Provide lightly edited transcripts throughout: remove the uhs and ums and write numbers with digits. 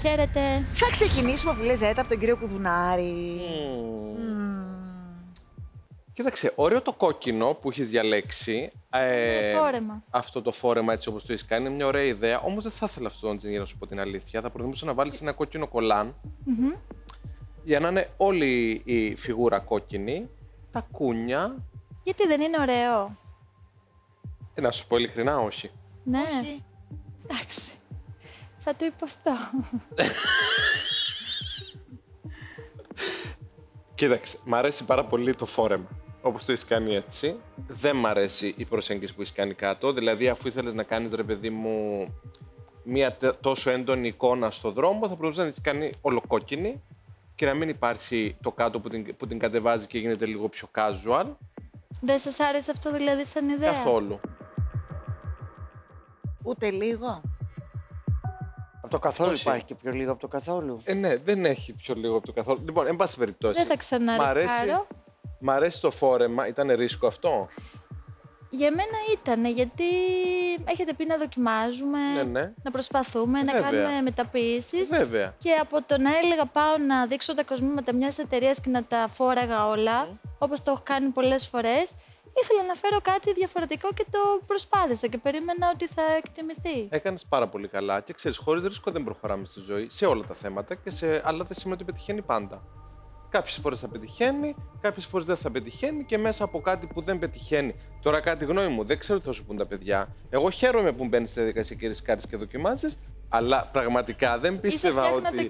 Χαίρετε. Θα ξεκινήσουμε που λες Ζέτα από τον κύριο Κουδουνάρη. Κοίταξε, ωραίο το κόκκινο που έχεις διαλέξει. Φόρεμα. Αυτό το φόρεμα έτσι όπως το έχεις κάνει είναι μια ωραία ιδέα. Όμως δεν θα ήθελα αυτό το τζινί, να σου πω την αλήθεια. Θα προτιμούσα να βάλεις ένα κόκκινο κολάν. Για να είναι όλη η φιγούρα κόκκινη. Τα κούνια. Γιατί δεν είναι ωραίο. Να σου πω ειλικρινά, όχι. Ναι. Όχι. Εντάξει. Θα το υποστώ. Κοίταξε, μ' αρέσει πάρα πολύ το φόρεμα. Όπως το έχεις κάνει έτσι. Δεν μ' αρέσει η προσέγγιση που έχεις κάνει κάτω. Δηλαδή, αφού ήθελες να κάνεις, ρε παιδί μου, μία τόσο έντονη εικόνα στο δρόμο, θα μπορούσες να την κάνει ολοκόκκινη και να μην υπάρχει το κάτω που την κατεβάζει και γίνεται λίγο πιο casual. Δεν σας άρεσε αυτό δηλαδή σαν ιδέα? Καθόλου. Ούτε λίγο. Από το καθόλου υπάρχει και πιο λίγο από το καθόλου. Ναι, δεν έχει πιο λίγο από το καθόλου. Λοιπόν, εν πάση περιπτώσει. Δεν θα ξαναρισκάρω. Μ' αρέσει το φόρεμα. Ήτανε ρίσκο αυτό? Για μένα ήτανε, γιατί έχετε πει να δοκιμάζουμε, να προσπαθούμε, να κάνουμε μεταποίησεις. Βέβαια. Και από το να έλεγα πάω να δείξω τα κοσμήματα μιας εταιρείας και να τα φόραγα όλα, όπως το έχω κάνει πολλές φορές, ήθελα να φέρω κάτι διαφορετικό και το προσπάθησα και περίμενα ότι θα εκτιμηθεί. Έκανες πάρα πολύ καλά και ξέρεις, χωρίς ρίσκο δεν προχωράμε στη ζωή, σε όλα τα θέματα, αλλά δεν σημαίνει ότι πετυχαίνει πάντα. Κάποιες φορές θα πετυχαίνει, κάποιες φορές δεν θα πετυχαίνει και μέσα από κάτι που δεν πετυχαίνει. Τώρα, κάτι γνώμη μου, δεν ξέρω τι θα σου πούν τα παιδιά. Εγώ χαίρομαι που μπαίνεις στη διαδικασία και ρισκάρεις και δοκιμάζεις, αλλά πραγματικά δεν πίστευα ότι.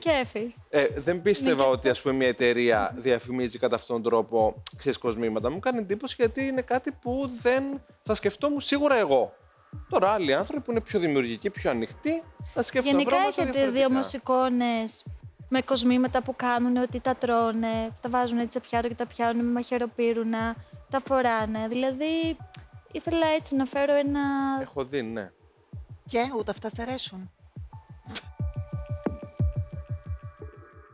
Δεν πίστευα ότι, ας πούμε, μια εταιρεία διαφημίζει κατά αυτόν τον τρόπο ξέρεις κοσμήματα. Μου κάνει εντύπωση γιατί είναι κάτι που δεν θα σκεφτόμουν σίγουρα εγώ. Τώρα, άλλοι άνθρωποι που είναι πιο δημιουργικοί, πιο ανοιχτοί, θα σκεφτόμουν. Γενικά, έχετε δει όμως εικόνες με κοσμήματα που κάνουν ότι τα τρώνε, τα βάζουν έτσι σε πιάτο και τα πιάνουν με μαχαιροπύρουνα, τα φοράνε. Δηλαδή, ήθελα έτσι να φέρω ένα. Έχω δει, ναι. Και ούτε αυτά σ' αρέσουν.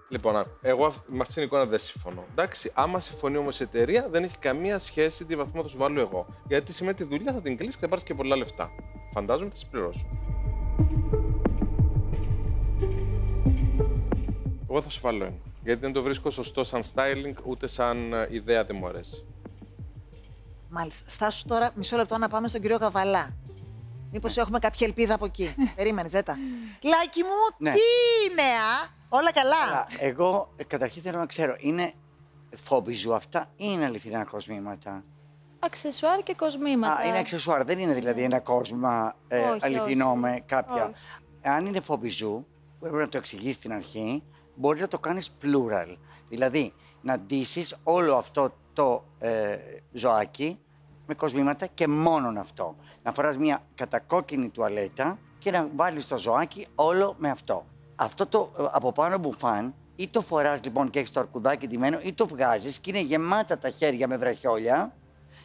Λοιπόν, εγώ με αυτήν την εικόνα δεν συμφωνώ. Εντάξει, άμα συμφωνεί όμως η εταιρεία, δεν έχει καμία σχέση τι βαθμό θα σου βάλω εγώ. Γιατί σημαίνει τη δουλειά θα την κλείσει και θα πάρει και πολλά λεφτά. Φαντάζομαι θα σε πληρώσω. Εγώ θα σου βάλω ένα. Γιατί δεν το βρίσκω σωστό σαν styling, ούτε σαν ιδέα δεν μου αρέσει. Μάλιστα. Στάσου τώρα μισό λεπτό να πάμε στον κύριο Γαβαλά. Μήπως έχουμε κάποια ελπίδα από εκεί. Περίμενε, Ζέτα. Λάκη μου, τι είναι, όλα καλά. Εγώ καταρχήν θέλω να ξέρω, είναι φόμπιζου αυτά ή είναι αληθινά κοσμήματα? Αξεσουάρ και κοσμήματα. Είναι αξεσουάρ, δεν είναι δηλαδή ένα κόσμημα αληθινό με κάποια. Αν είναι φόμπιζου, που έπρεπε να το εξηγήσει στην αρχή, μπορείς να το κάνεις plural. Δηλαδή, να ντύσεις όλο αυτό το ζωάκι με κοσμήματα και μόνον αυτό. Να φοράς μια κατακόκκινη τουαλέτα και να βάλεις το ζωάκι όλο με αυτό. Αυτό το από πάνω μπουφάν, ή το φοράς λοιπόν και έχεις το αρκουδάκι ντυμένο, ή το βγάζεις και είναι γεμάτα τα χέρια με βραχιόλια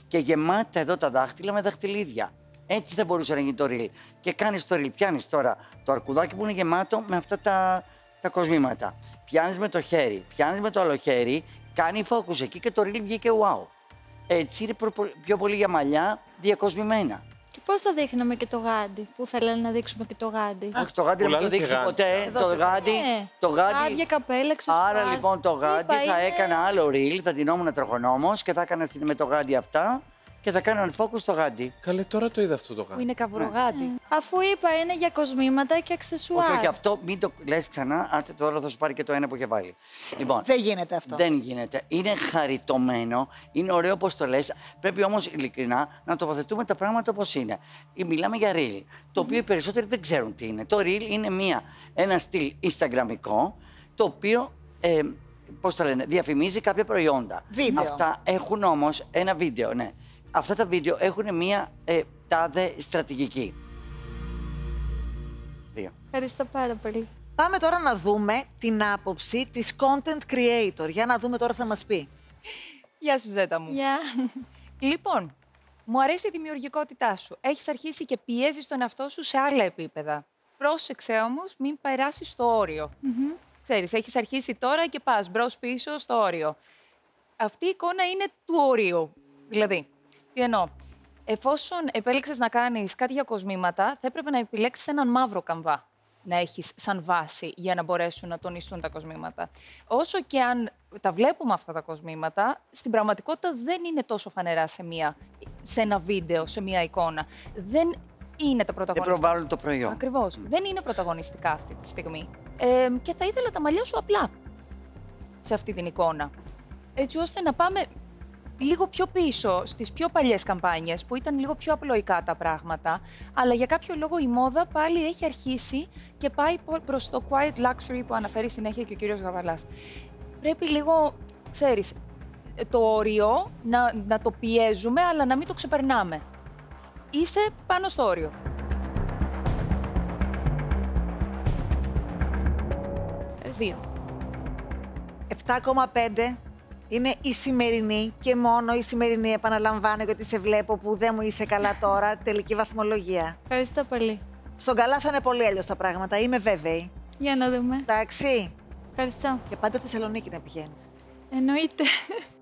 και γεμάτα εδώ τα δάχτυλα με δαχτυλίδια. Έτσι θα μπορούσε να γίνει το ριλ. Και κάνεις το ριλ, πιάνεις τώρα το αρκουδάκι που είναι γεμάτο με αυτά τα κοσμήματα. Πιάνεις με το χέρι, πιάνεις με το άλλο χέρι, κάνει focus εκεί και το ρίλ βγήκε wow. Έτσι είναι πιο πολύ για μαλλιά διακοσμημένα. Και πώς θα δείχναμε και το γάντι, που θέλανε να δείξουμε και το γάντι? Αχ, το γάντι δεν θα το δείξουμε ποτέ. Το γάντι. Άδεια καπέλα, άρα λοιπόν το γάντι θα έκανα άλλο ρίλ, θα ντυνόμουν τροχονόμος και θα έκανα με το γάντι αυτά. Και θα κάνω unfocus στο γάντι. Καλέ, τώρα το είδα αυτό το γάντι. Που είναι καβουρογάντι. Αφού είπα, είναι για κοσμήματα και αξεσουάρ. Όχι, και αυτό μην το λες ξανά, άντε τώρα θα σου πάρει και το ένα που είχε βάλει. Λοιπόν, δεν γίνεται αυτό. Δεν γίνεται. Είναι χαριτωμένο, είναι ωραίο όπως το λες. Πρέπει όμως ειλικρινά να τοποθετούμε τα πράγματα όπως είναι. Μιλάμε για reel, το οποίο οι περισσότεροι δεν ξέρουν τι είναι. Το reel είναι ένα στυλ instagramικό, το οποίο. Πώς το λένε, διαφημίζει κάποια προϊόντα. Βίντεο. Αυτά έχουν όμως ένα βίντεο, ναι. Αυτά τα βίντεο έχουν μία τάδε στρατηγική. Ευχαριστώ πάρα πολύ. Πάμε τώρα να δούμε την άποψη της content creator. Για να δούμε τώρα θα μας πει. Γεια σου Ζέτα μου. Λοιπόν, μου αρέσει η δημιουργικότητά σου. Έχεις αρχίσει και πιέζεις τον εαυτό σου σε άλλα επίπεδα. Πρόσεξε όμως, μην περάσεις το όριο. Ξέρεις, έχεις αρχίσει τώρα και πας μπρος-πίσω στο όριο. Αυτή η εικόνα είναι του ορίου. Δηλαδή, τι εννοώ. Εφόσον επέλεξες να κάνεις κάτι για κοσμήματα, θα έπρεπε να επιλέξεις έναν μαύρο καμβά. να έχεις σαν βάση για να μπορέσουν να τονιστούν τα κοσμήματα. Όσο και αν τα βλέπουμε αυτά τα κοσμήματα, στην πραγματικότητα δεν είναι τόσο φανερά σε ένα βίντεο, σε μια εικόνα. Δεν είναι τα πρωταγωνιστικά. Δεν προβάλλουν το προϊόν. Ακριβώς. Mm. Δεν είναι πρωταγωνιστικά αυτή τη στιγμή. Και θα ήθελα τα μαλλιά σου απλά σε αυτή την εικόνα. Έτσι ώστε να πάμε λίγο πιο πίσω στις πιο παλιές καμπάνιες που ήταν λίγο πιο απλοϊκά τα πράγματα, αλλά για κάποιο λόγο η μόδα πάλι έχει αρχίσει και πάει προς το quiet luxury που αναφέρει συνέχεια και ο κύριος Γαβαλάς. Πρέπει λίγο, ξέρεις, το όριο να το πιέζουμε, αλλά να μην το ξεπερνάμε. Είσαι πάνω στο όριο. Δύο. 7,5. Είναι η σημερινή και μόνο η σημερινή, επαναλαμβάνω, γιατί σε βλέπω που δεν μου είσαι καλά τώρα, τελική βαθμολογία. Ευχαριστώ πολύ. Στον καλά θα είναι πολύ αλλιώς τα πράγματα, είμαι βέβαιη. Για να δούμε. Εντάξει. Ευχαριστώ. Και πάντα Θεσσαλονίκη να πηγαίνεις. Εννοείται.